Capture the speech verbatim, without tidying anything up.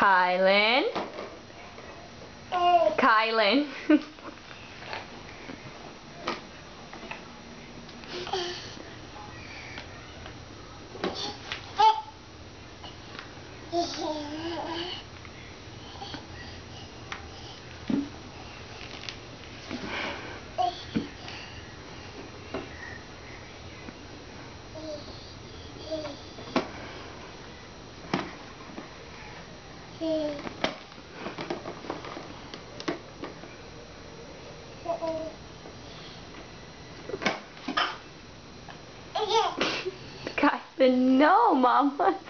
Kailin. Hey. Kailin. Hey. Kailin, no, Mama.